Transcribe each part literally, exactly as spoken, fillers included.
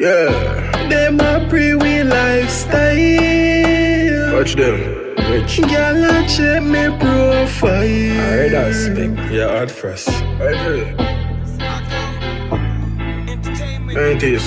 Yeah. Them a pre-wheel lifestyle. Watch them. Rich. Girl, I check me profile. I heard that speak. Yeah, hard first. I do. nineties.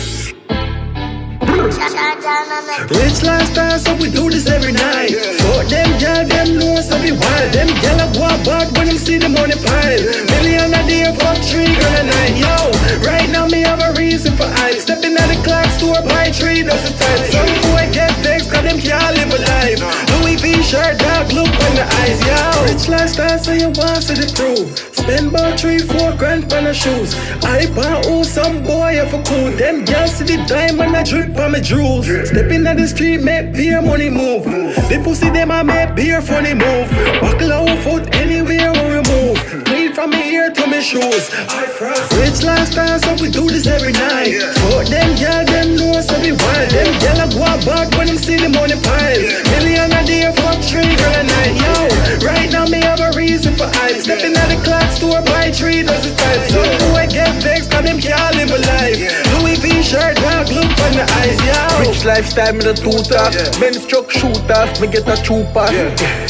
Rich lifestyle, so we do this every night. Yeah. Fuck them, girl, them knows I be wild. Them girl I walk back when them see them on the pile. Million a day, fuck three grand a night. Yo, right now me have a reason for hype. Stepping at the clock store, buy three dozen times. Some boy get vexed 'cause them can't live a life. Louis V shirt, dog, look on the eyes, yo. Rich lifestyle, so you want to the truth. Spend about three, four grand on the shoes. I bought all some boy for cool. Them girls see the diamond I drip on my jewels. Stepping on the street, make beer money move. The pussy them I make beer funny move. Buckle our foot anywhere when we move. Clean from me ear to my shoes. Rich lifestyle, so we do this every night. Fuck them girl, them knows I be wild. Them girl I go back when them see them on the pile. Million a day, fuck three grand a night. Yo, right now me have a reason for hype. Stepping at the clock store, buy three dozen times. Some boy get vexed 'cause them can't live a life. Louis V shirt, dog, look on the eyes, yo. Rich lifestyle, me the two-top. Men struck shoot-off, me get a two-pack.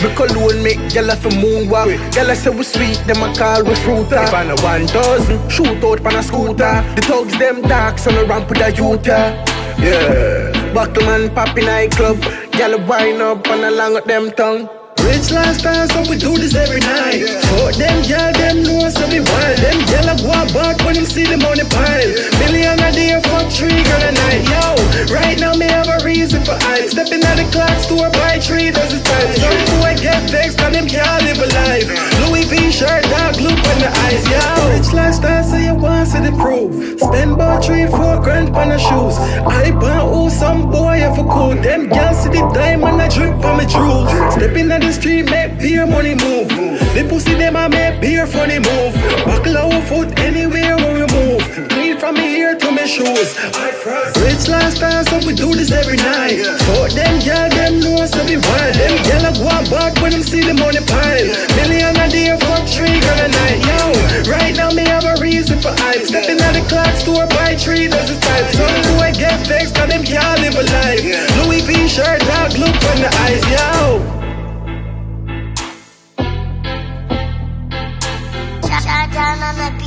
Me cologne make gala for moonwalk. Gala say we sweet, them a call we fruita. If I know one dozen, shoot out pan a scooter. The thugs, them darks on the ramp with a Utah. Yeah. Buckleman, poppin' nightclub. Gala wind up and along with them tongue. Rich lifestyle, so we do this every night. Fuck them girl, them knows I be wild. Them girl I go back when them see them on the pile. Million a day, fuck three grand a night. Yo, right now me have a reason for hype. Stepping at the clock store, buy three dozen times. Some boy get vexed 'cause them can't live a life. Louis V shirt, dog, look on the eyes, yo. Rich lifestyle, so you want to the proof. Spend about three, four grand on the shoes. I bought all some boy for cool. Them girls see the diamond I drip on my jewels. Stepping at the street, make beer money move. The pussy them I make beer funny move. Buckle our foot anywhere when we move. Clean from me ear to my shoes. Rich lifestyle, so we do this every night. Fuck them girl, them knows I be wild. Them girl I go back when them see them on the pile. Million a day, fuck three grand a night. Yo, right now me have a reason for hype. Stepping at the clock store, buy three dozen types. Some boy get vexed 'cause them can't live a life. Louis V shirt, dog, look on the eyes, yo. I'm